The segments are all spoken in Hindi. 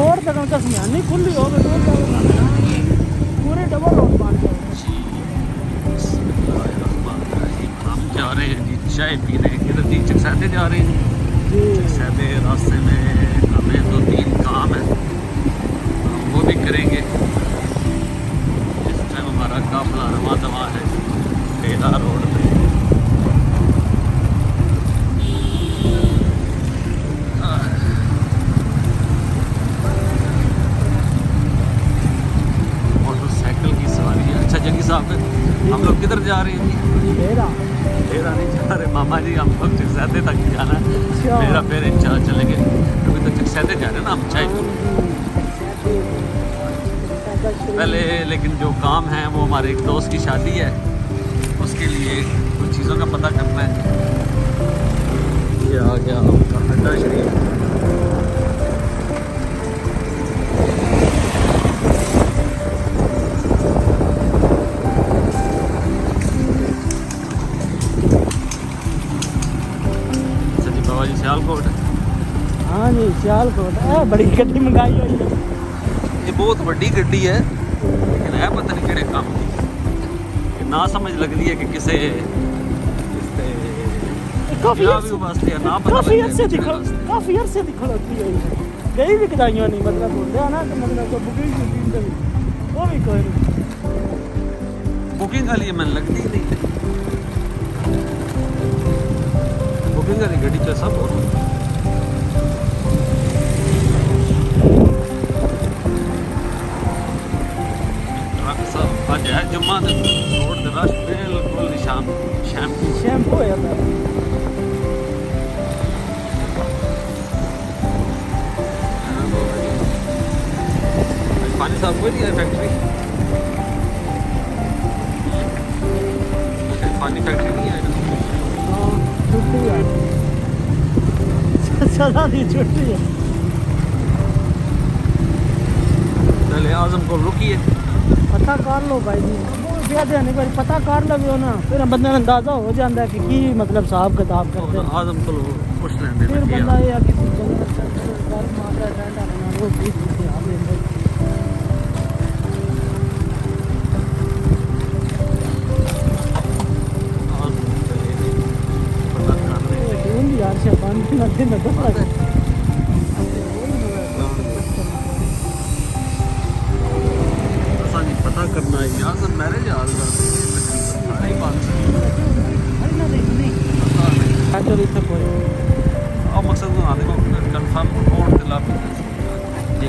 और तक नहीं खुली हो पूरे डबल रोड जा रहे हैं जी। चाय पीने जी चकसाते जा रहे हैं। चकसाते रास्ते में हमें 2-3 काम है, हम वो भी करेंगे। इस टाइम हमारा काफिला रवा दवा है बेला रोड पे। हम लोग किधर जा रहे हैं? डेरा नहीं जा रहे मामा जी, हम लोग चकसाते तक जाना है। मेरा पेरेंट चला चलेंगे अभी तक चकसाते जा रहे हैं ना हम चाहिए पहले। लेकिन जो काम है वो हमारे एक दोस्त की शादी है, उसके लिए कुछ चीज़ों का पता करना है। ये आ गया आपका हड्डा शरीफ। हाँ जी सियालकोट है। बड़ी गड्डी मंगाई हुई है, ये बहुत बड़ी गड्डी है, लेकिन है पता नहीं किहड़े काम की। ना समझ लगती है कि किसे काफ़ी अरसे दी खड़ोती है, गई भी कदाइयों नहीं मतलब बोलते हैं ना कि मतलब बुकिंग वो भी कोई नहीं। बुकिंग वाली मैंने लगती ही नहीं थी, बुकिंग वाली गड्डी तो सब हो। जुम्मा रोड रश बिल्कुल शाम हो जाता है। पानी साफ कोई नहीं है फैक्ट्री, पानी फैक्ट्री नहीं है। छुट्टी है, सदा नहीं छुट्टी है। चले आजम को रुकिए पता कर लो भाई जी, ज्यादा नहीं भाई पता कर लो ना, फिर बंदे का अंदाजा हो जाता है कि की मतलब साहब किताब करते हैं। आजम को पूछ लेंगे फिर बंदा ये आके मामला रहता है वो चीज से आप लेंगे। और पता कर ले कौन यार से पानी ना देना पड़ता है। पता करना है यहाँ से मैरिज आज नहीं और मकसद कन्फर्म रिपोर्ट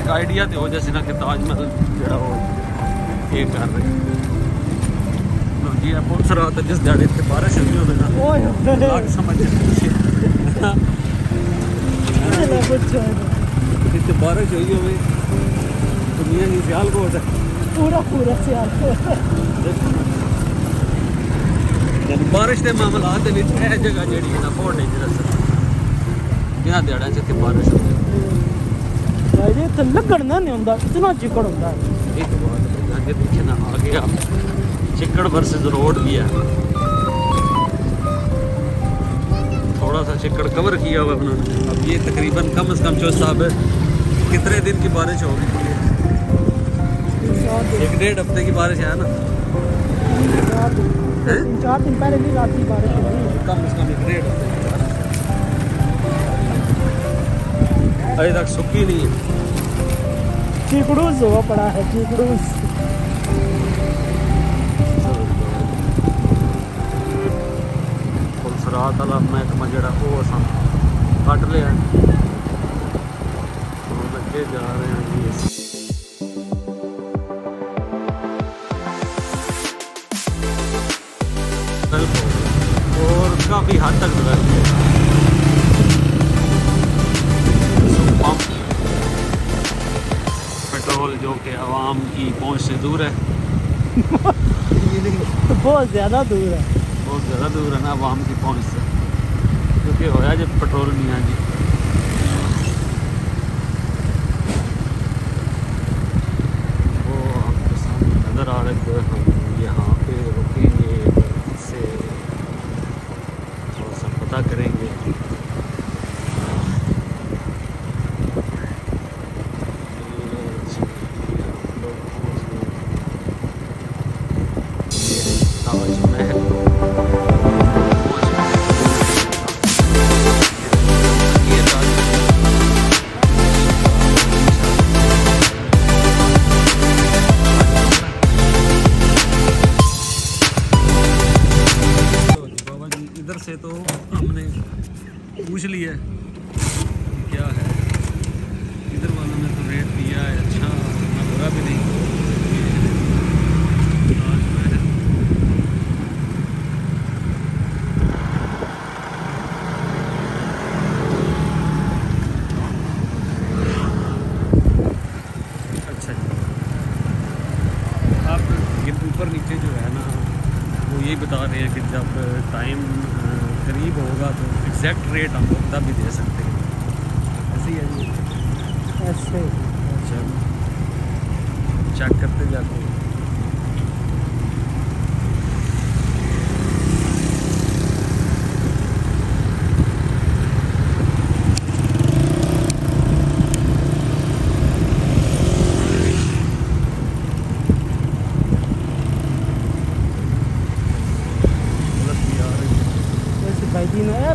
एक आइडिया तो हो जैसे ना कि ताजमहल जरा हो ये कर रहे हैं जी। आप पुलिस रहा था जिस गाड़ी से बारिश हुई हो ना समझ जिससे बारिश हुई हो दुनिया की सियालकोट है पूरा बारिश के मामला यह जगह जी बहुत डेंजरस है। दिहाड़ा जितने बारिश होती लगन नहीं होता, इतना चिकड़ होता है। एक बात आगे पीछे ना आ गया चिकड़ वर्सेस रोड भी है, थोड़ा सा चिकड़ कवर किया हुआ उन्होंने। अब ये तकरीबन कम से कम चौथ साहब कितने दिन की बारिश होगी? 1-1.5 हफ्ते की बारिश है ना, 4 दिन पहले भी रात की बारिश हुई, कम से कम 1-1.5 हफ्ते अभी तक सूखी नहीं है। चिकड़ूस हुआ पड़ा है, चिकड़ूस रात वाला महकमा जरा कट लिया लगे जा रहे हैं जी। और काफ़ी हद तक बदल गया पेट्रोल जो कि आवाम की पहुंच से दूर है बहुत ज़्यादा दूर है, बहुत ज़्यादा दूर है ना आवाम की पहुंच से, क्योंकि होया जब पेट्रोल नहीं है जी। वो आपके सामने नज़र आ रहे हैं यहाँ पे रुकेंगे से थोड़ा सा पता करेंगे। बच्चे जो है ना वो यही बता रहे हैं कि जब टाइम करीब होगा तो एग्जैक्ट रेट हम लोग तब भी दे सकते हैं। ऐसे ही है जी, ऐसे चलो चेक करते जाते हैं।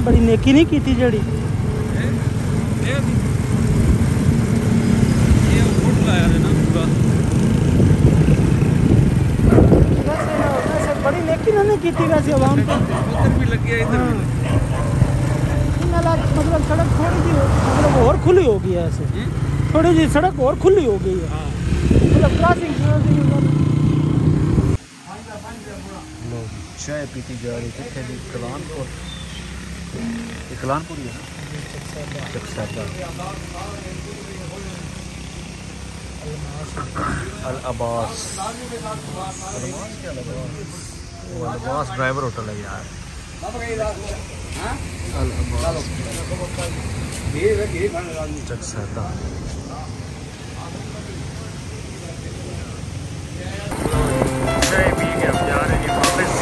बड़ी नेकी नहीं की थी जड़ी बड़ी नेकी ना की थी वैसे आवाम को मतलब सड़क थोड़ी सी मतलब और खुली हो गई है, ऐसे थोड़ी सी सड़क और खुली हो गई है मतलब क्रॉसिंग। चाय पीती जा रही थी कलानपुर, कलानपुर अल अब्बास ड्राइवर होटल है यार, अल अब्बास चकसरदा। चाय पी के अब जा रहे हैं वापस।